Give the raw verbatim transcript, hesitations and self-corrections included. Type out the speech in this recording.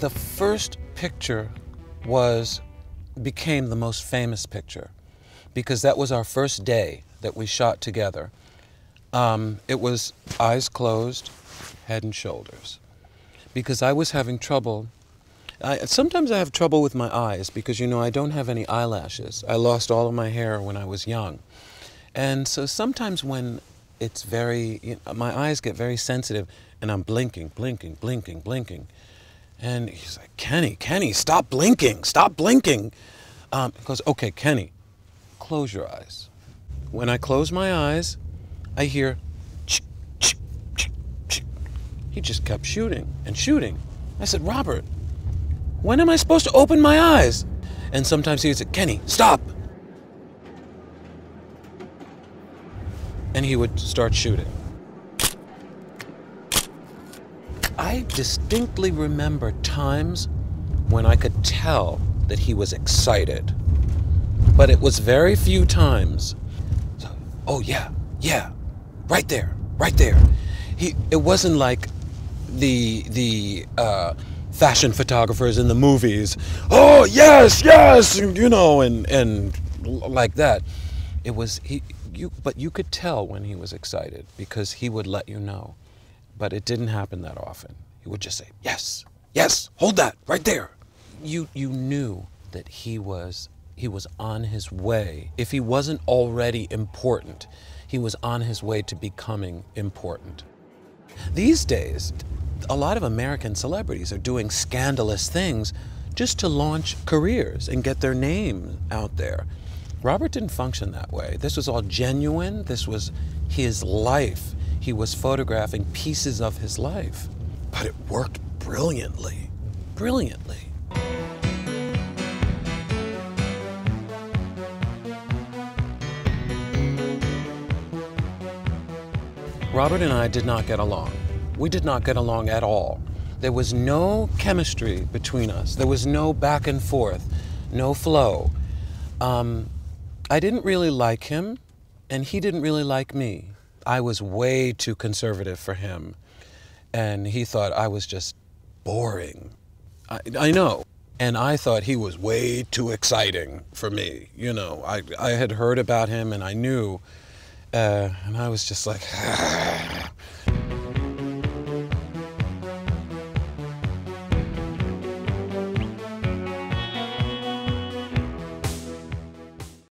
The first picture was, became the most famous picture because that was our first day that we shot together. Um, it was Eyes Closed, Head and Shoulders, because I was having trouble. I, sometimes I have trouble with my eyes because, you know, I don't have any eyelashes. I lost all of my hair when I was young. And so sometimes when it's very, you know, my eyes get very sensitive and I'm blinking, blinking, blinking, blinking. And he's like, Kenny, Kenny, stop blinking, stop blinking. Um, he goes, okay, Kenny, close your eyes. When I close my eyes, I hear, ch ch ch ch. He just kept shooting and shooting. I said, Robert, when am I supposed to open my eyes? And sometimes he would say, Kenny, stop. And he would start shooting. I distinctly remember times when I could tell that he was excited, but it was very few times. So, oh yeah, yeah, right there, right there. He, it wasn't like the the uh, fashion photographers in the movies. Oh yes, yes, you know, and and like that. It was he, you, but you could tell when he was excited because he would let you know. But it didn't happen that often. He would just say, yes, yes, hold that, right there. You, you knew that he was, he was on his way. If he wasn't already important, he was on his way to becoming important. These days, a lot of American celebrities are doing scandalous things just to launch careers and get their name out there. Robert didn't function that way. This was all genuine. This was his life. He was photographing pieces of his life, but it worked brilliantly, brilliantly. Robert and I did not get along. We did not get along at all. There was no chemistry between us. There was no back and forth, no flow. Um, I didn't really like him, and he didn't really like me. I was way too conservative for him, and he thought I was just boring. I, I know, and I thought he was way too exciting for me. You know, I, I had heard about him, and I knew, uh, and I was just like,